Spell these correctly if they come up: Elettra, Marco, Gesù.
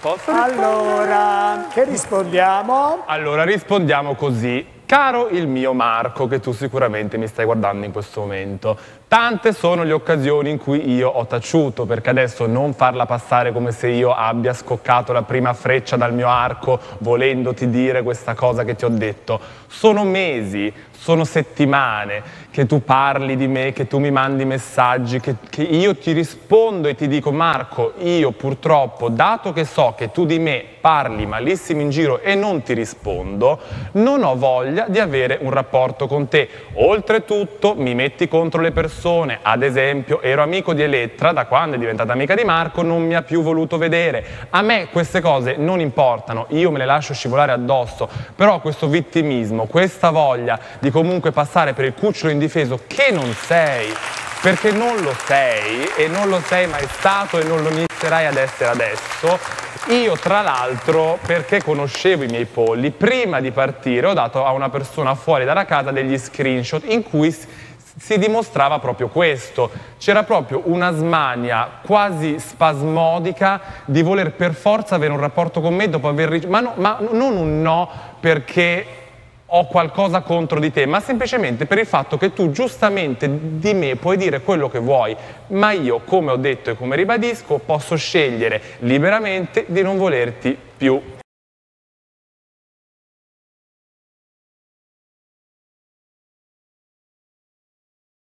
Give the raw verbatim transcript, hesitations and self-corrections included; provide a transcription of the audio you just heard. Posso allora, che rispondiamo? Allora, rispondiamo così. Caro il mio Marco, che tu sicuramente mi stai guardando in questo momento, tante sono le occasioni in cui io ho taciuto, perché adesso non farla passare come se io abbia scoccato la prima freccia dal mio arco volendoti dire questa cosa che ti ho detto. Sono mesi, sono settimane che tu parli di me, che tu mi mandi messaggi, che, che io ti rispondo e ti dico: Marco, io purtroppo, dato che so che tu di me parli malissimo in giro e non ti rispondo, non ho voglia di avere un rapporto con te. Oltretutto mi metti contro le persone, ad esempio ero amico di Elettra, da quando è diventata amica di Marco non mi ha più voluto vedere. A me queste cose non importano, io me le lascio scivolare addosso, però questo vittimismo, questa voglia di comunque passare per il cucciolo indifeso che non sei, perché non lo sei e non lo sei mai stato e non lo inizierai ad essere adesso. Io tra l'altro, perché conoscevo i miei polli, prima di partire ho dato a una persona fuori dalla casa degli screenshot in cui si dimostrava proprio questo, c'era proprio una smania quasi spasmodica di voler per forza avere un rapporto con me dopo aver ricevuto, ma, no, ma non un no perché ho qualcosa contro di te, ma semplicemente per il fatto che tu giustamente di me puoi dire quello che vuoi, ma io, come ho detto e come ribadisco, posso scegliere liberamente di non volerti più